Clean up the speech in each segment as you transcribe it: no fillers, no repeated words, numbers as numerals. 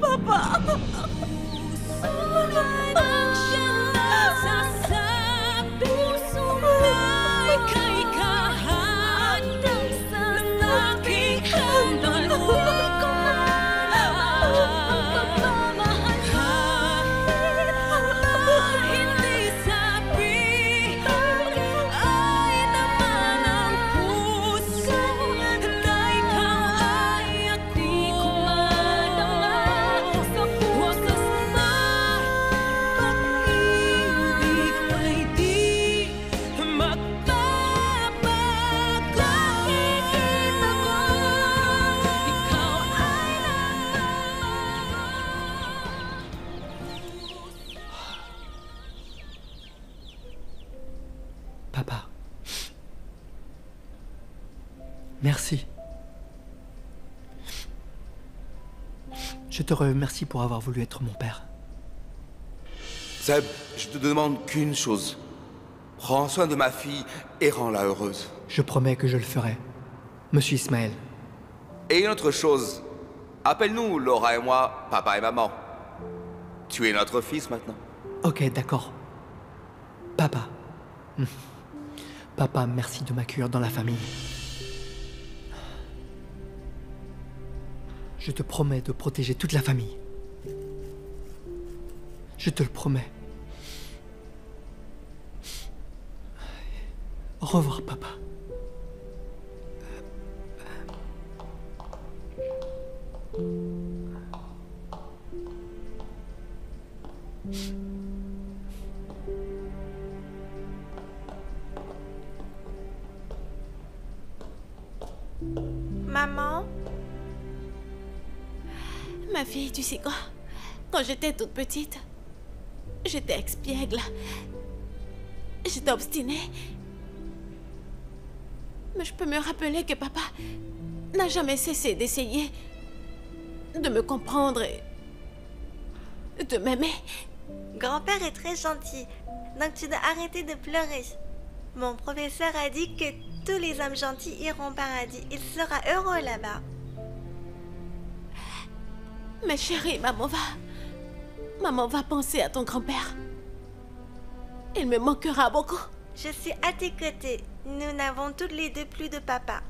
Papa! Merci. Je te remercie pour avoir voulu être mon père. Seb, je te demande qu'une chose. Prends soin de ma fille et rends-la heureuse. Je promets que je le ferai, monsieur Ismaël. Et une autre chose. Appelle-nous, Laura et moi, papa et maman. Tu es notre fils maintenant. Ok, d'accord. Papa. Papa, merci de m'accueillir dans la famille. Je te promets de protéger toute la famille. Je te le promets. Au revoir, papa. Maman ? Ma fille, tu sais quoi? Quand j'étais toute petite, j'étais expiègle. J'étais obstinée. Mais je peux me rappeler que papa n'a jamais cessé d'essayer de me comprendre et de m'aimer. Grand-père est très gentil, donc tu dois arrêter de pleurer. Mon professeur a dit que tous les hommes gentils iront au paradis. Il sera heureux là-bas. Mais chérie, maman va penser à ton grand-père. Il me manquera beaucoup. Je suis à tes côtés. Nous n'avons toutes les deux plus de papa.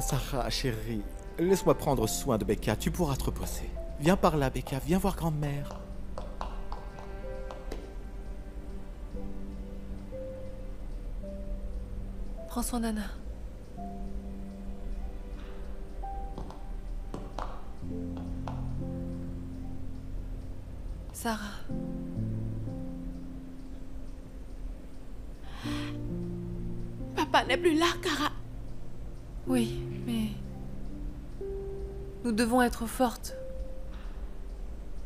Sarah, chérie, laisse-moi prendre soin de Becca. Tu pourras te reposer. Viens par là, Becca. Viens voir grand-mère. Prends soin d'Anna. Sarah. Papa n'est plus là, Kara. Oui, mais... nous devons être fortes.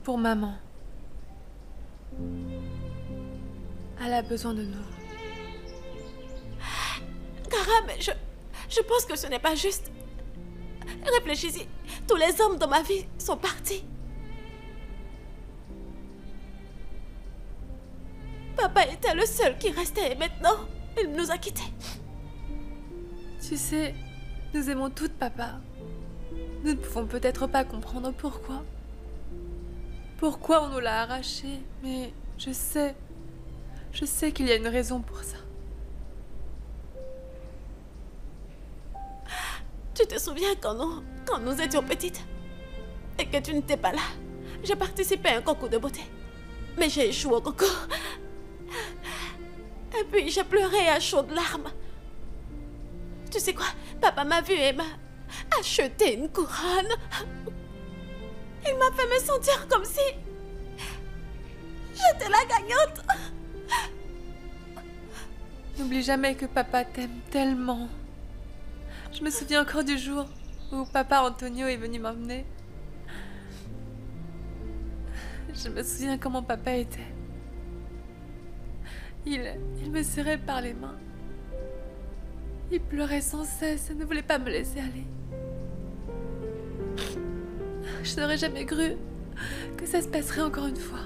Pour maman. Elle a besoin de nous. Kara, mais je pense que ce n'est pas juste. Réfléchis-y. Tous les hommes dans ma vie sont partis. Papa était le seul qui restait et maintenant, il nous a quittés. Tu sais, nous aimons toutes papa. Nous ne pouvons peut-être pas comprendre pourquoi. Pourquoi on nous l'a arraché, mais je sais qu'il y a une raison pour ça. Tu te souviens quand nous étions petites et que tu n'étais pas là? J'ai participé à un concours de beauté, mais j'ai échoué au concours. Et puis j'ai pleuré à chaudes larmes. Tu sais quoi? Papa m'a vu et m'a acheté une couronne. Il m'a fait me sentir comme si j'étais la gagnante. N'oublie jamais que papa t'aime tellement. Je me souviens encore du jour où papa Antonio est venu m'emmener. Je me souviens comment papa était. Il me serrait par les mains. Il pleurait sans cesse et ne voulait pas me laisser aller. Je n'aurais jamais cru que ça se passerait encore une fois.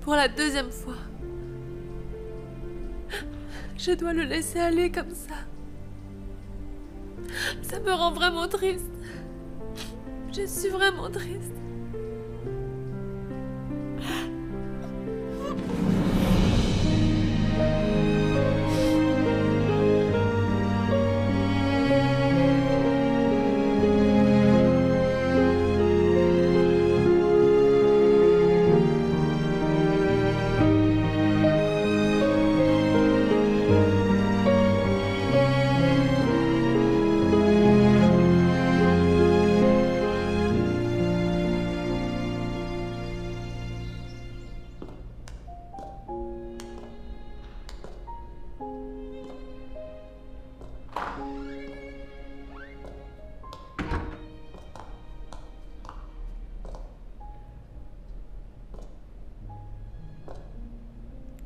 Pour la deuxième fois. Je dois le laisser aller comme ça. Ça me rend vraiment triste. Je suis vraiment triste.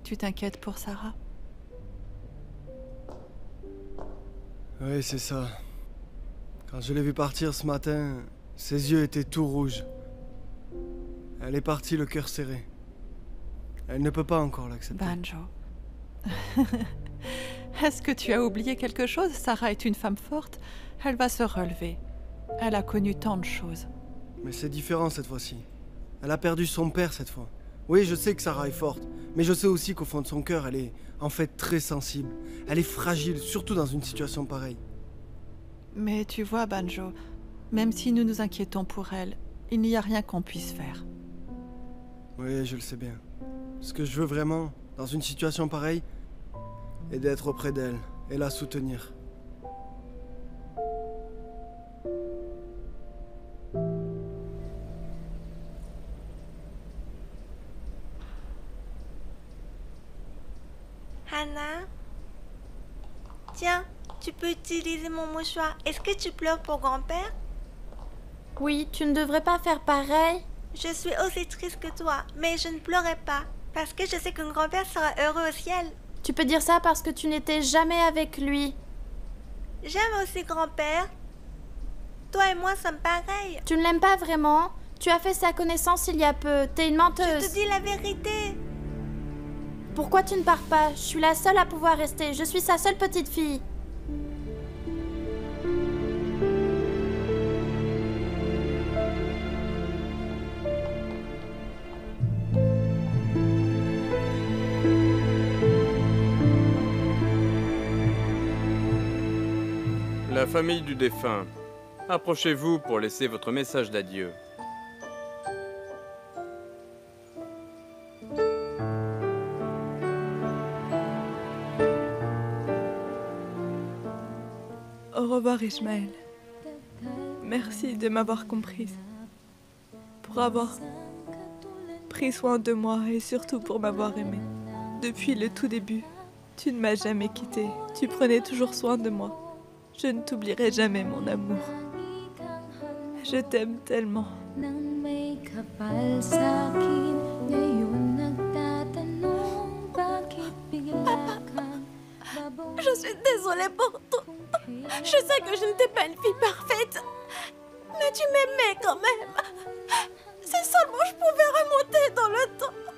Tu t'inquiètes pour Sarah? Oui, c'est ça. Quand je l'ai vue partir ce matin, ses yeux étaient tout rouges. Elle est partie le cœur serré. Elle ne peut pas encore l'accepter. Banjo. Est-ce que tu as oublié quelque chose? Sarah est une femme forte. Elle va se relever. Elle a connu tant de choses. Mais c'est différent cette fois-ci. Elle a perdu son père cette fois. Oui, je sais que Sarah est forte, mais je sais aussi qu'au fond de son cœur, elle est en fait très sensible. Elle est fragile, surtout dans une situation pareille. Mais tu vois, Banjo, même si nous nous inquiétons pour elle, il n'y a rien qu'on puisse faire. Oui, je le sais bien. Ce que je veux vraiment, dans une situation pareille, est d'être auprès d'elle et la soutenir. Tiens, tu peux utiliser mon mouchoir. Est-ce que tu pleures pour grand-père? Oui, tu ne devrais pas faire pareil. Je suis aussi triste que toi, mais je ne pleurerai pas, parce que je sais que grand-père sera heureux au ciel. Tu peux dire ça parce que tu n'étais jamais avec lui. J'aime aussi grand-père. Toi et moi sommes pareils. Tu ne l'aimes pas vraiment. Tu as fait sa connaissance il y a peu. T'es une menteuse. Je te dis la vérité. Pourquoi tu ne pars pas? Je suis la seule à pouvoir rester. Je suis sa seule petite fille. La famille du défunt, approchez-vous pour laisser votre message d'adieu. Au revoir Ismaël, merci de m'avoir comprise, pour avoir pris soin de moi et surtout pour m'avoir aimée. Depuis le tout début, tu ne m'as jamais quittée, tu prenais toujours soin de moi. Je ne t'oublierai jamais mon amour, je t'aime tellement. Papa, je suis désolée pour toi. Je sais que je n'étais pas une fille parfaite, mais tu m'aimais quand même. Si seulement je pouvais remonter dans le temps,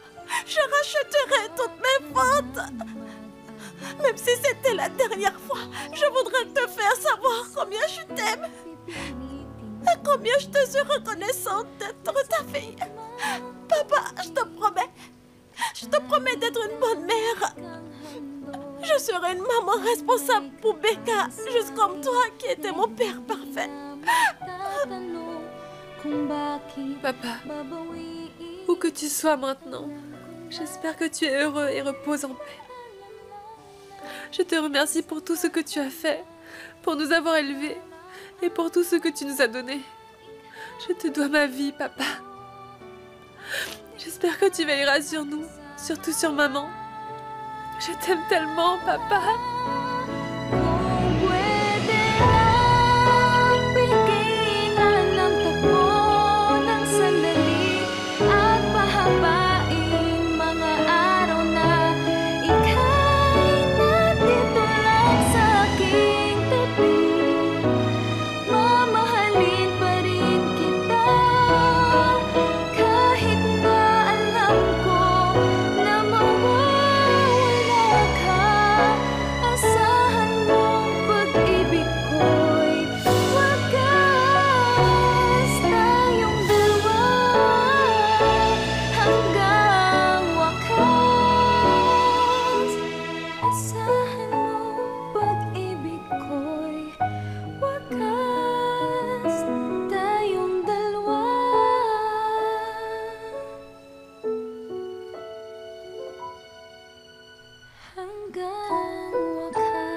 je racheterais toutes mes fautes. Même si c'était la dernière fois, je voudrais te faire savoir combien je t'aime et combien je te suis reconnaissante d'être ta fille. Papa, je te promets d'être une bonne mère. Je serai une maman responsable pour Becca, juste comme toi qui était mon père parfait. Papa, où que tu sois maintenant, j'espère que tu es heureux et repose en paix. Je te remercie pour tout ce que tu as fait, pour nous avoir élevés et pour tout ce que tu nous as donné. Je te dois ma vie, papa. J'espère que tu veilleras sur nous, surtout sur maman. Je t'aime tellement, papa. hanggang wakas.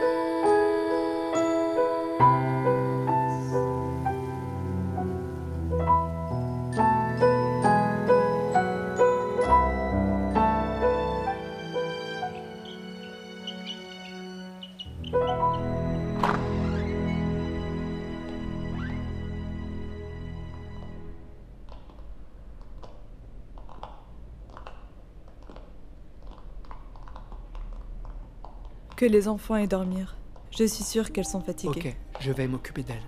Que les enfants aient dormir. Je suis sûre qu'elles sont fatiguées. Ok, je vais m'occuper d'elles.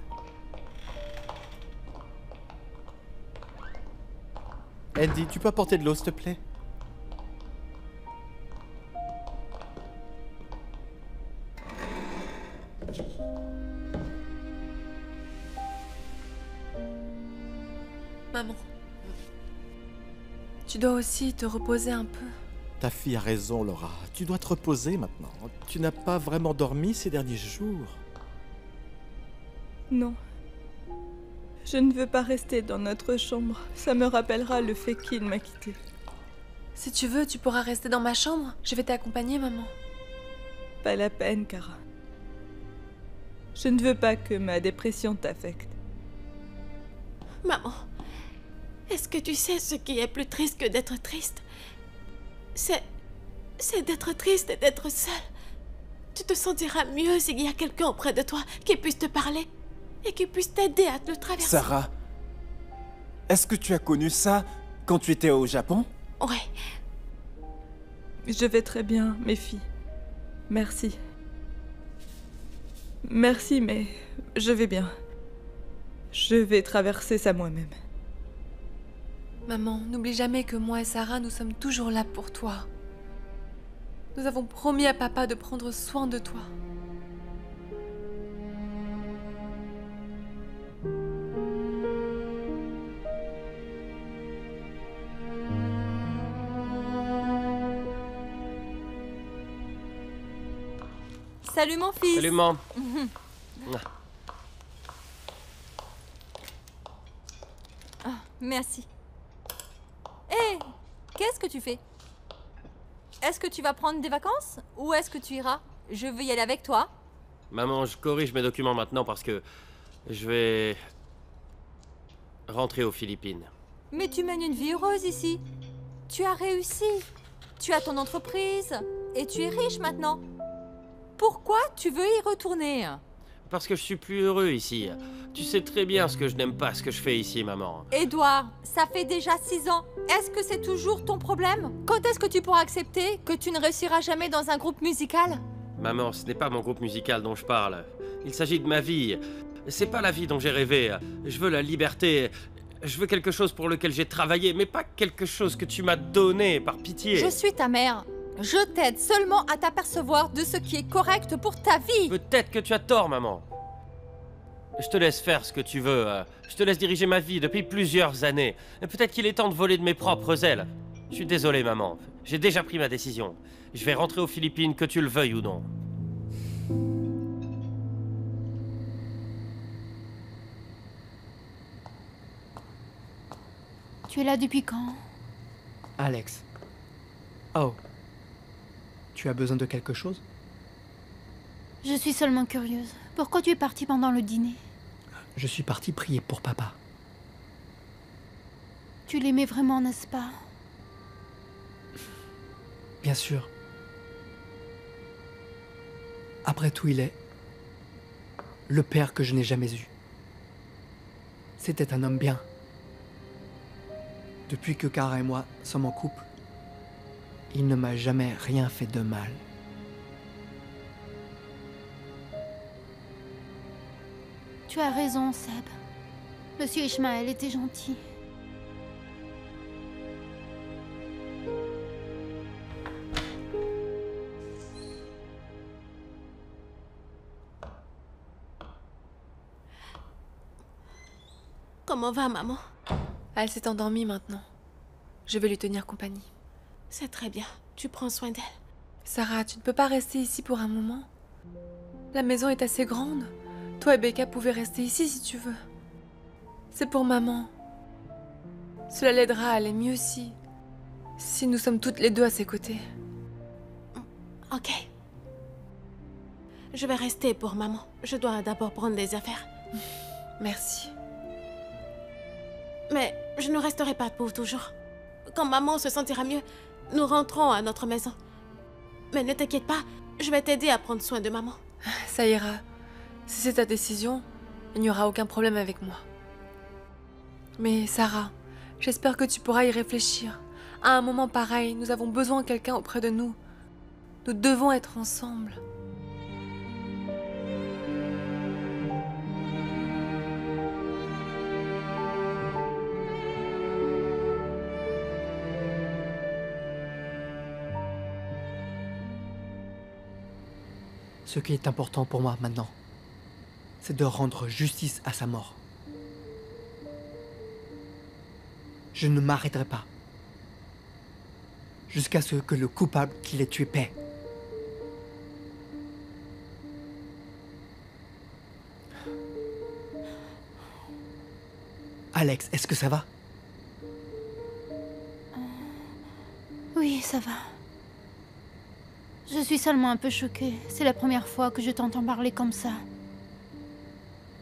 Andy, tu peux apporter de l'eau, s'il te plaît? Maman, tu dois aussi te reposer un peu. Ta fille a raison, Laura. Tu dois te reposer maintenant. Tu n'as pas vraiment dormi ces derniers jours. Non. Je ne veux pas rester dans notre chambre. Ça me rappellera le fait qu'il m'a quittée. Si tu veux, tu pourras rester dans ma chambre. Je vais t'accompagner, maman. Pas la peine, Kara. Je ne veux pas que ma dépression t'affecte. Maman, est-ce que tu sais ce qui est plus triste que d'être triste ? C'est d'être triste et d'être seule. Tu te sentiras mieux s'il y a quelqu'un auprès de toi qui puisse te parler et qui puisse t'aider à te le traverser. Sarah, est-ce que tu as connu ça quand tu étais au Japon? Ouais. Je vais très bien, mes filles. Merci. Merci, mais je vais bien. Je vais traverser ça moi-même. Maman, n'oublie jamais que moi et Sarah, nous sommes toujours là pour toi. Nous avons promis à papa de prendre soin de toi. Salut mon fils. Salut maman. Oh, merci. Hé, qu'est-ce que tu fais? Est-ce que tu vas prendre des vacances? Ou est-ce que tu iras? Je veux y aller avec toi. Maman, je corrige mes documents maintenant parce que je vais rentrer aux Philippines. Mais tu mènes une vie heureuse ici. Tu as réussi. Tu as ton entreprise. Et tu es riche maintenant. Pourquoi tu veux y retourner? Parce que je suis plus heureux ici. Tu sais très bien ce que je n'aime pas, ce que je fais ici, maman. Edouard, ça fait déjà 6 ans. Est-ce que c'est toujours ton problème? Quand est-ce que tu pourras accepter que tu ne réussiras jamais dans un groupe musical? Maman, ce n'est pas mon groupe musical dont je parle. Il s'agit de ma vie. C'est pas la vie dont j'ai rêvé. Je veux la liberté. Je veux quelque chose pour lequel j'ai travaillé, mais pas quelque chose que tu m'as donné, par pitié. Je suis ta mère. Je t'aide seulement à t'apercevoir de ce qui est correct pour ta vie. Peut-être que tu as tort, maman. Je te laisse faire ce que tu veux. Je te laisse diriger ma vie depuis plusieurs années. Peut-être qu'il est temps de voler de mes propres ailes. Je suis désolé, maman. J'ai déjà pris ma décision. Je vais rentrer aux Philippines, que tu le veuilles ou non. Tu es là depuis quand? Alex. Oh. Tu as besoin de quelque chose? Je suis seulement curieuse. Pourquoi tu es partie pendant le dîner? Je suis partie prier pour papa. Tu l'aimais vraiment, n'est-ce pas? Bien sûr. Après tout, il est le père que je n'ai jamais eu. C'était un homme bien. Depuis que Kara et moi sommes en couple, il ne m'a jamais rien fait de mal. Tu as raison, Seb. Monsieur Ismaël était gentil. Comment va, maman? Elle s'est endormie maintenant. Je vais lui tenir compagnie. C'est très bien, tu prends soin d'elle. Sarah, tu ne peux pas rester ici pour un moment? La maison est assez grande. Toi et Becca pouvaient rester ici si tu veux. C'est pour maman. Cela l'aidera à aller mieux si nous sommes toutes les deux à ses côtés. Ok. Je vais rester pour maman. Je dois d'abord prendre des affaires. Merci. Mais je ne resterai pas pour toujours. Quand maman se sentira mieux, nous rentrons à notre maison. Mais ne t'inquiète pas, je vais t'aider à prendre soin de maman. Ça ira. Si c'est ta décision, il n'y aura aucun problème avec moi. Mais Sarah, j'espère que tu pourras y réfléchir. À un moment pareil, nous avons besoin de quelqu'un auprès de nous. Nous devons être ensemble. Ce qui est important pour moi maintenant, c'est de rendre justice à sa mort. Je ne m'arrêterai pas jusqu'à ce que le coupable qui l'ait tué paie. Alex, est-ce que ça va? Oui, ça va. Je suis seulement un peu choquée. C'est la première fois que je t'entends parler comme ça.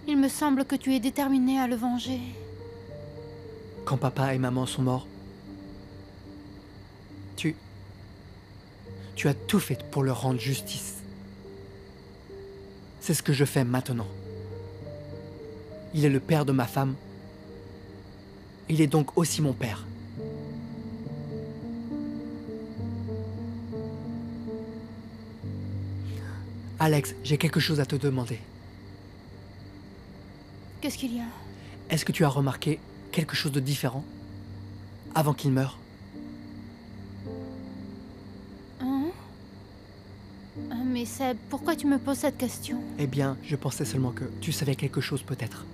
Il me semble que tu es déterminée à le venger. Quand papa et maman sont morts, tu as tout fait pour leur rendre justice. C'est ce que je fais maintenant. Il est le père de ma femme. Il est donc aussi mon père. Alex, j'ai quelque chose à te demander. Qu'est-ce qu'il y a? Est-ce que tu as remarqué quelque chose de différent avant qu'il meure? Mais Seb, pourquoi tu me poses cette question? Eh bien, je pensais seulement que tu savais quelque chose peut-être.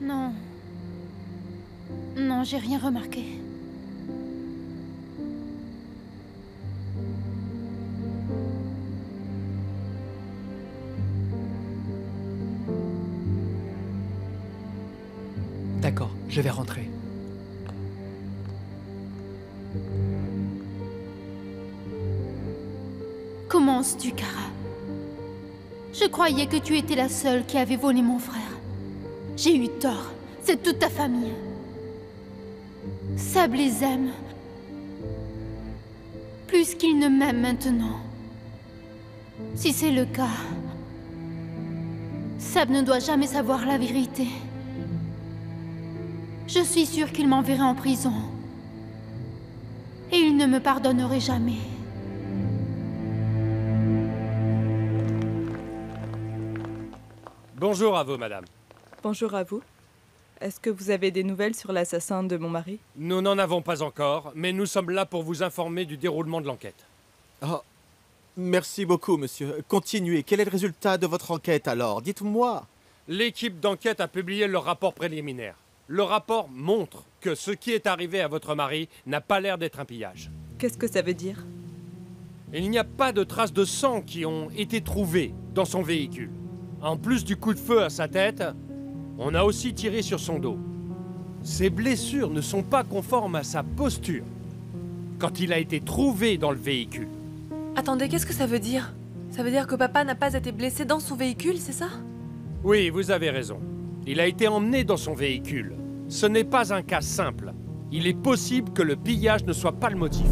Non. Non, j'ai rien remarqué. D'accord, je vais rentrer. Comment oses-tu, Kara? Je croyais que tu étais la seule qui avait volé mon frère. J'ai eu tort. C'est toute ta famille. Seb les aime. Plus qu'ils ne m'aiment maintenant. Si c'est le cas, Seb ne doit jamais savoir la vérité. Je suis sûre qu'il m'enverrait en prison. Et il ne me pardonnerait jamais. Bonjour à vous, madame. Bonjour à vous. Est-ce que vous avez des nouvelles sur l'assassin de mon mari? Nous n'en avons pas encore, mais nous sommes là pour vous informer du déroulement de l'enquête. Oh, merci beaucoup, monsieur. Continuez. Quel est le résultat de votre enquête, alors? Dites-moi. L'équipe d'enquête a publié leur rapport préliminaire. Le rapport montre que ce qui est arrivé à votre mari n'a pas l'air d'être un pillage. Qu'est-ce que ça veut dire? Il n'y a pas de traces de sang qui ont été trouvées dans son véhicule. En plus du coup de feu à sa tête, on a aussi tiré sur son dos. Ses blessures ne sont pas conformes à sa posture quand il a été trouvé dans le véhicule. Attendez, qu'est-ce que ça veut dire? Ça veut dire que papa n'a pas été blessé dans son véhicule, c'est ça? Oui, vous avez raison. Il a été emmené dans son véhicule. Ce n'est pas un cas simple. Il est possible que le pillage ne soit pas le motif.